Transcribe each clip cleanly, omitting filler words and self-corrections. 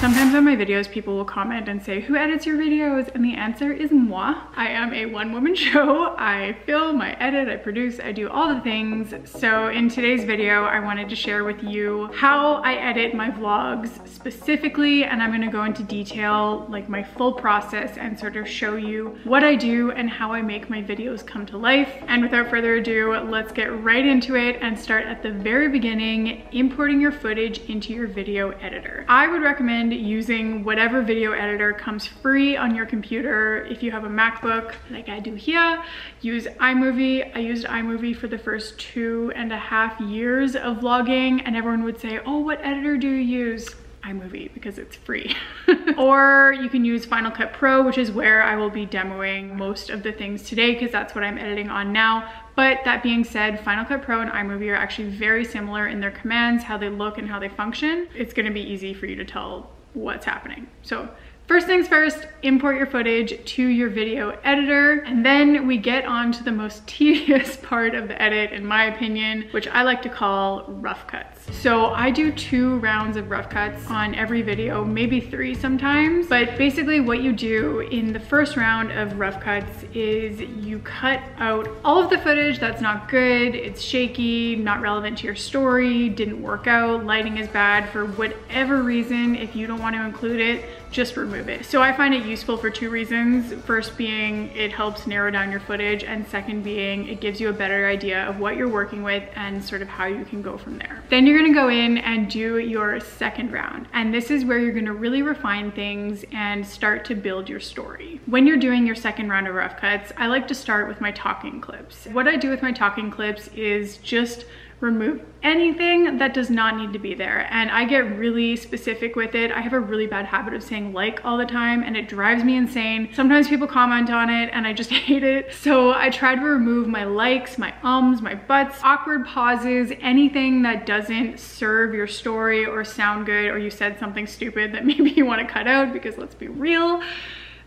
Sometimes on my videos, people will comment and say, who edits your videos? And the answer is moi. I am a one-woman show. I film, I edit, I produce, I do all the things. So in today's video, I wanted to share with you how I edit my vlogs specifically, and I'm gonna go into detail, like my full process, and sort of show you what I do and how I make my videos come to life. And without further ado, let's get right into it and start at the very beginning, importing your footage into your video editor. I would recommend using whatever video editor comes free on your computer. If you have a MacBook, like I do here, use iMovie. I used iMovie for the first 2.5 years of vlogging, and everyone would say, oh, what editor do you use? iMovie, because it's free. Or you can use Final Cut Pro, which is where I will be demoing most of the things today, because that's what I'm editing on now. But that being said, Final Cut Pro and iMovie are actually very similar in their commands, how they look and how they function. It's gonna be easy for you to tell what's happening. So first things first, import your footage to your video editor, and then we get on to the most tedious part of the edit, in my opinion, which I like to call rough cuts. So I do 2 rounds of rough cuts on every video, maybe 3 sometimes, but basically what you do in the first round of rough cuts is you cut out all of the footage that's not good, it's shaky, not relevant to your story, didn't work out, lighting is bad, for whatever reason. If you don't want to include it, just remove it. So I find it useful for 2 reasons. First being it helps narrow down your footage, and second being it gives you a better idea of what you're working with and sort of how you can go from there. Then you're gonna go in and do your second round. And this is where you're gonna really refine things and start to build your story. When you're doing your second round of rough cuts, I like to start with my talking clips. What I do with my talking clips is just remove anything that does not need to be there. And I get really specific with it. I have a really bad habit of saying like all the time, and it drives me insane. Sometimes people comment on it and I just hate it. So I try to remove my likes, my ums, my buts, awkward pauses, anything that doesn't serve your story or sound good, or you said something stupid that maybe you want to cut out, because let's be real,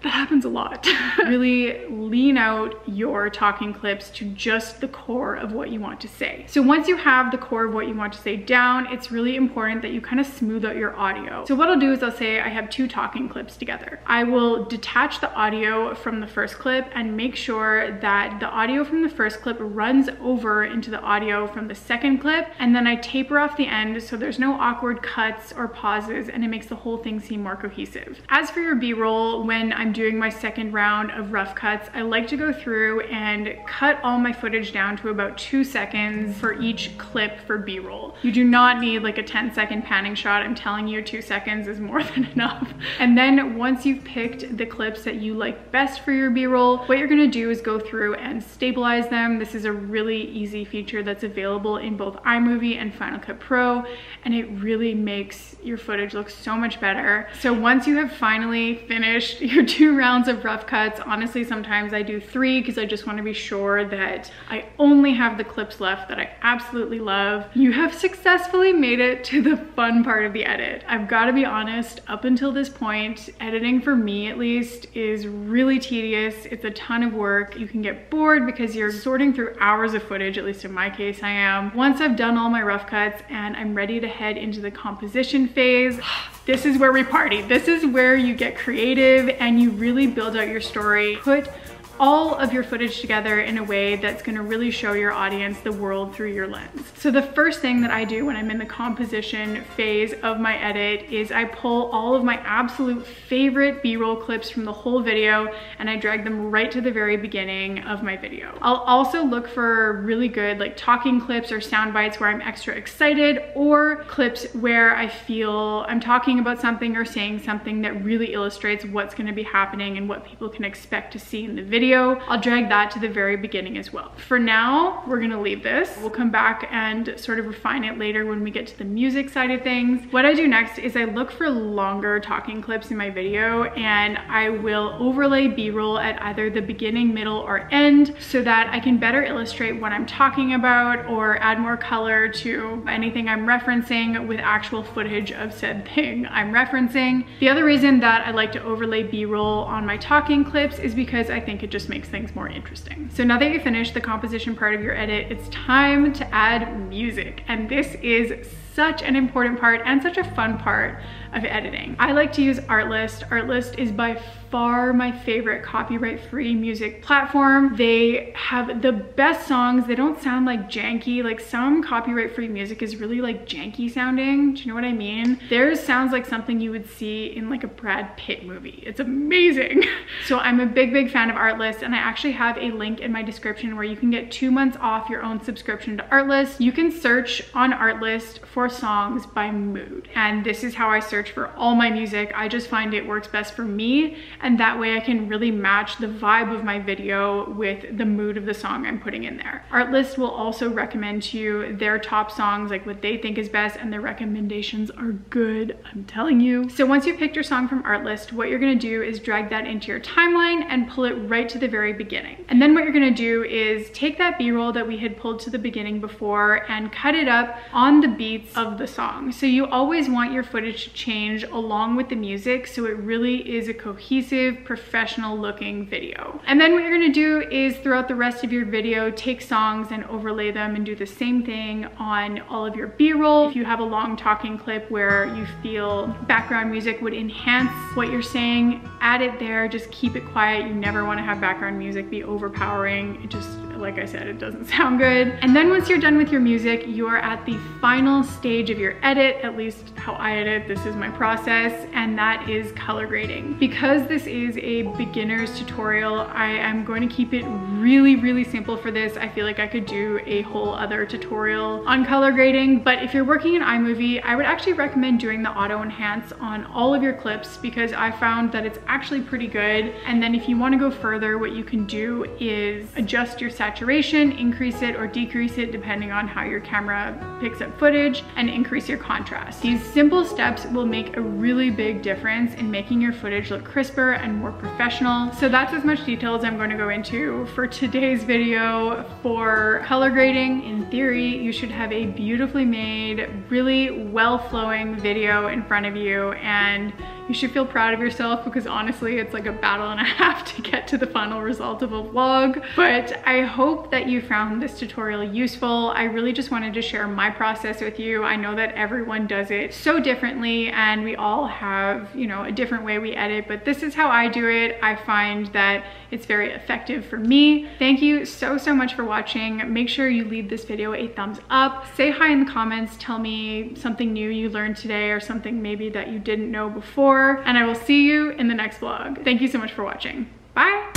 that happens a lot. Really lean out your talking clips to just the core of what you want to say. So once you have the core of what you want to say down, it's really important that you kind of smooth out your audio. So what I'll do is I'll say I have 2 talking clips together. I will detach the audio from the first clip and make sure that the audio from the first clip runs over into the audio from the second clip, and then I taper off the end so there's no awkward cuts or pauses, and it makes the whole thing seem more cohesive. As for your B-roll, when I'm doing my second round of rough cuts, I like to go through and cut all my footage down to about 2 seconds for each clip for B-roll. You do not need like a 10-second panning shot. I'm telling you, 2 seconds is more than enough. And then once you've picked the clips that you like best for your B-roll, what you're gonna do is go through and stabilize them. This is a really easy feature that's available in both iMovie and Final Cut Pro, and it really makes your footage look so much better. So once you have finally finished your 2 rounds of rough cuts, honestly sometimes I do 3 because I just want to be sure that I only have the clips left that I absolutely love, you have successfully made it to the fun part of the edit. I've got to be honest, up until this point, editing for me at least is really tedious. It's a ton of work. You can get bored because you're sorting through hours of footage, at least in my case I am. Once I've done all my rough cuts and I'm ready to head into the composition phase, this is where we party. This is where you get creative and you really build out your story. Put all of your footage together in a way that's gonna really show your audience the world through your lens. So the first thing that I do when I'm in the composition phase of my edit is I pull all of my absolute favorite B-roll clips from the whole video and I drag them right to the very beginning of my video. I'll also look for really good like talking clips or sound bites where I'm extra excited, or clips where I feel I'm talking about something or saying something that really illustrates what's gonna be happening and what people can expect to see in the video. video. I'll drag that to the very beginning as well. For now, we're gonna leave this. We'll come back and sort of refine it later when we get to the music side of things. What I do next is I look for longer talking clips in my video, and I will overlay B-roll at either the beginning, middle, or end so that I can better illustrate what I'm talking about or add more color to anything I'm referencing with actual footage of said thing I'm referencing. The other reason that I like to overlay B-roll on my talking clips is because I think it just makes things more interesting. So now that you finished the composition part of your edit, it's time to add music. And this is such an important part and such a fun part of editing. I like to use Artlist. Artlist is by far my favorite copyright-free music platform. They have the best songs. They don't sound like janky. Like, some copyright-free music is really like janky sounding. Do you know what I mean? Theirs sounds like something you would see in like a Brad Pitt movie. It's amazing. So I'm a big, big fan of Artlist, and I actually have a link in my description where you can get 2 months off your own subscription to Artlist. You can search on Artlist for songs by mood, and this is how I search for all my music. I just find it works best for me, and that way I can really match the vibe of my video with the mood of the song I'm putting in there. Artlist will also recommend to you their top songs, like what they think is best, and their recommendations are good, I'm telling you. So once you've picked your song from Artlist, what you're gonna do is drag that into your timeline and pull it right to the very beginning. And then what you're gonna do is take that B-roll that we had pulled to the beginning before and cut it up on the beats of the song. So you always want your footage to change along with the music, so it really is a cohesive, professional looking video. And then what you're gonna do is throughout the rest of your video, take songs and overlay them and do the same thing on all of your B-roll. If you have a long talking clip where you feel background music would enhance what you're saying, add it there. Just keep it quiet. You never wanna have background music be overpowering. It just, like I said, it doesn't sound good. And then once you're done with your music, you're at the final stage of your edit, at least how I edit, this is my process, and that is color grading. Because this is a beginner's tutorial, I am going to keep it really, really simple for this. I feel like I could do a whole other tutorial on color grading, but if you're working in iMovie, I would actually recommend doing the auto enhance on all of your clips because I found that it's actually pretty good. And then if you want to go further, what you can do is adjust your saturation, increase it or decrease it depending on how your camera picks up footage, and increase your contrast. These simple steps will make a really big difference in making your footage look crisper and more professional. So that's as much detail as I'm going to go into for today's video for color grading. In theory, you should have a beautifully made, really well-flowing video in front of you, and you should feel proud of yourself because honestly, it's like a battle and a half to get to the final result of a vlog. But I hope that you found this tutorial useful. I really just wanted to share my process with you. I know that everyone does it so differently, and we all have, you know, a different way we edit, but this is how I do it. I find that it's very effective for me. Thank you so, so much for watching. Make sure you leave this video a thumbs up. Say hi in the comments. Tell me something new you learned today or something maybe that you didn't know before. And I will see you in the next vlog. Thank you so much for watching. Bye!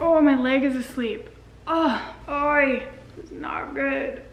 Oh, my leg is asleep. Oh, oi, it's not good.